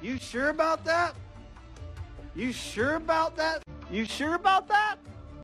You sure about that? You sure about that? You sure about that?